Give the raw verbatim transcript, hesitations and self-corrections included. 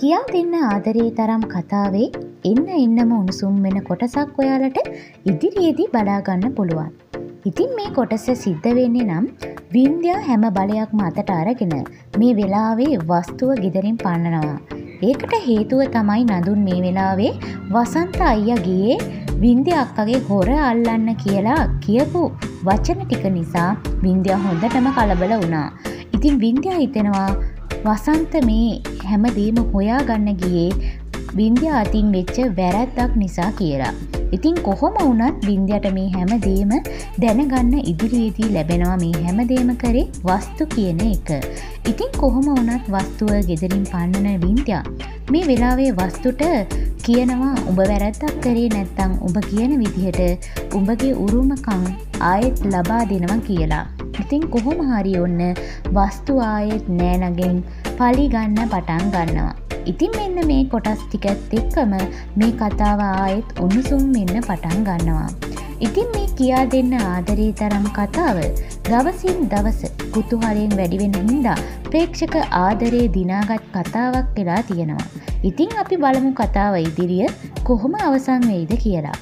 කියා දෙන්න ආදරේ තරම් කතාවේ එන්න එන්නම උණුසුම් වෙන කොටසක් ඔයාලට ඉදිරියේදී බලා ගන්න පුළුවන්. ඉතින් මේ කොටස සිද්ධ වෙන්නේ නම් වින්ද්‍යා හැම බලයක්ම අතට අරගෙන මේ වෙලාවේ වස්තුව ගෙදරින් පන්නනවා. ඒකට හේතුව තමයි නඳුන් මේ වෙලාවේ වසන්ත අයියා ගියේ වින්ද්‍යා අක්කගේ හොර අල්ලන්න කියලා කියපු වචන ටික නිසා වින්ද්‍යා හොඳටම කලබල වුණා. ඉතින් වින්ද්‍යා හිතනවා වසන්ත මේ හැමදේම හොයා ගන්න ගියේ වින්ද්‍යා අතින් වෙච්ච වැරැද්දක් නිසා කියලා. ඉතින් කොහොම වුණත් වින්ද්‍යාට මේ හැමදේම දැනගන්න ඉදිරියේදී ලැබෙනවා මේ හැමදේම කරේ වස්තු කියන එක. ඉතින් කොහොම වුණත් වස්තුව ගෙදරින් පන්නන වින්ද්‍යා මේ වෙලාවේ වස්තුට කියනවා ඔබ වැරැද්දක් කරේ නැත්නම් ඔබ කියන විදිහට ඔබගේ උරුමකම් ආයෙත් ලබා දෙනවා කියලා. ඉතින් කොහොම හරි ඔන්න වස්තු ආයෙත් නෑනගෙන් පලි ගන්න පටන් ගන්නවා. ඉතින් මෙන්න මේ කොටස් ටිකත් එක්කම මේ කතාව ආයෙත් උණුසුම් වෙන්න පටන් ගන්නවා. ඉතින් මේ කියා දෙන්න ආදරේ තරම් කතාව දවසින් දවස කුතුහලයෙන් වැඩි වෙන හින්දා ප්‍රේක්ෂක ආදරේ දිනාගත් කතාවක් වෙලා තියෙනවා. ඉතින් අපි බලමු කතාව ඉදිරිය කොහොම අවසන් වෙයිද කියලා.